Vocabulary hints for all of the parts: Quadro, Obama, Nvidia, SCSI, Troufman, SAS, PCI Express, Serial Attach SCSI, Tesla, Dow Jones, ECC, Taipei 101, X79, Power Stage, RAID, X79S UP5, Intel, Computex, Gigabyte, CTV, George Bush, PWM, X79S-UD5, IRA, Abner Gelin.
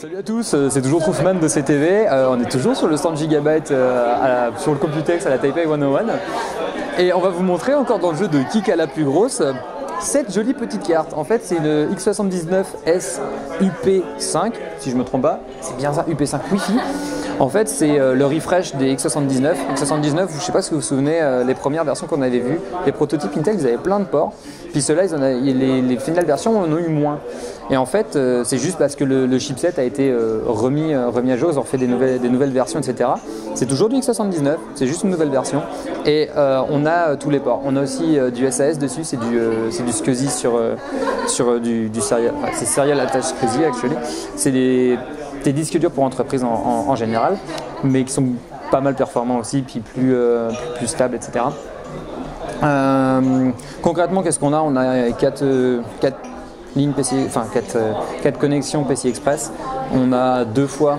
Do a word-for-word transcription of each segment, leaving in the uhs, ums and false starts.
Salut à tous, c'est toujours Troufman de C T V. Euh, on est toujours sur le stand Gigabyte euh, à, sur le Computex à la Taipei cent un. Et on va vous montrer encore dans le jeu de qui a la plus grosse cette jolie petite carte. En fait, c'est une X soixante-dix-neuf S U P cinq, si je me trompe pas. C'est bien ça, U P cinq Wi-Fi. En fait, c'est le refresh des X soixante-dix-neuf. X soixante-dix-neuf, je ne sais pas si vous vous souvenez, les premières versions qu'on avait vues, les prototypes Intel, ils avaient plein de ports. Puis ceux-là, ils en avaient, les, les finales versions, on en a eu moins. Et en fait, c'est juste parce que le, le chipset a été remis, remis à jour, ils ont fait des nouvelles, des nouvelles versions, et cetera. C'est toujours du X soixante-dix-neuf, c'est juste une nouvelle version. Et euh, on a tous les ports. On a aussi du S A S dessus, c'est du, euh, du S C S I sur, euh, sur du, du Serial, enfin, c'est Serial Attach S C S I, actually. C'est des... des disques durs pour entreprises en, en, en général, mais qui sont pas mal performants aussi, puis plus, euh, plus, plus stables, et cetera. Euh, concrètement, qu'est-ce qu'on a? On a quatre, euh, quatre lignes P C I, enfin quatre, euh, quatre connexions P C I Express. On a deux fois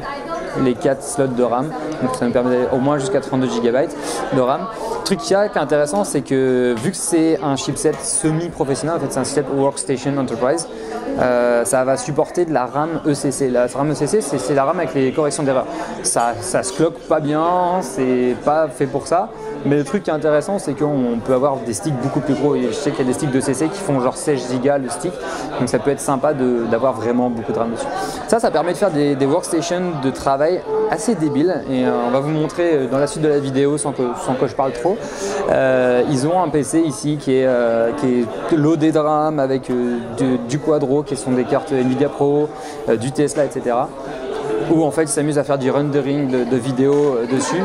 les quatre slots de RAM, donc ça nous permet d'aller au moins jusqu'à trente-deux giga de RAM. Le truc qu'il y a qui est intéressant, c'est que vu que c'est un chipset semi-professionnel, en fait c'est un chipset Workstation Enterprise, euh, ça va supporter de la RAM E C C. La RAM E C C, c'est la RAM avec les corrections d'erreur. Ça, ça se cloque pas bien, c'est pas fait pour ça. Mais le truc qui est intéressant, c'est qu'on peut avoir des sticks beaucoup plus gros. Et je sais qu'il y a des sticks de C C qui font genre seize giga le stick, donc ça peut être sympa d'avoir vraiment beaucoup de RAM dessus. Ça, ça permet de faire des, des workstations de travail assez débiles, et euh, on va vous montrer dans la suite de la vidéo sans que, sans que je parle trop. Euh, ils ont un P C ici qui est, euh, qui est loadé de RAM avec euh, du, du Quadro, qui sont des cartes Nvidia Pro, euh, du Tesla, et cetera. Où en fait, ils s'amusent à faire du rendering de, de vidéos euh, dessus.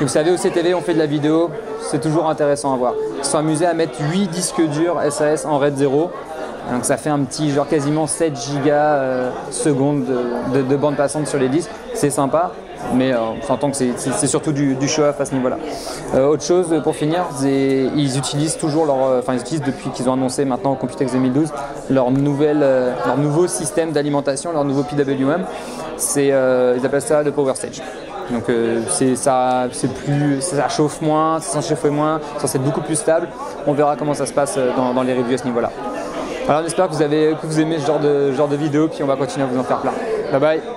Et vous savez, au C T V, on fait de la vidéo, c'est toujours intéressant à voir. Ils se sont amusés à mettre huit disques durs S A S en RAID zéro, donc ça fait un petit, genre quasiment sept giga euh, secondes de, de, de bande passante sur les disques. C'est sympa, mais euh, on s'entend que c'est surtout du, du show-off à ce niveau-là. Euh, autre chose, pour finir, ils utilisent toujours leur, enfin ils utilisent depuis qu'ils ont annoncé maintenant au Computex deux mille douze leur, nouvelle, euh, leur nouveau système d'alimentation, leur nouveau P W M. Euh, ils appellent ça le Power Stage. Donc euh, ça, plus, ça chauffe moins, ça s'en chauffe moins, ça c'est beaucoup plus stable. On verra comment ça se passe dans, dans les reviews à ce niveau-là. Alors on espère que vous, avez, que vous aimez ce genre de, genre de vidéo, puis on va continuer à vous en faire plein. Bye bye.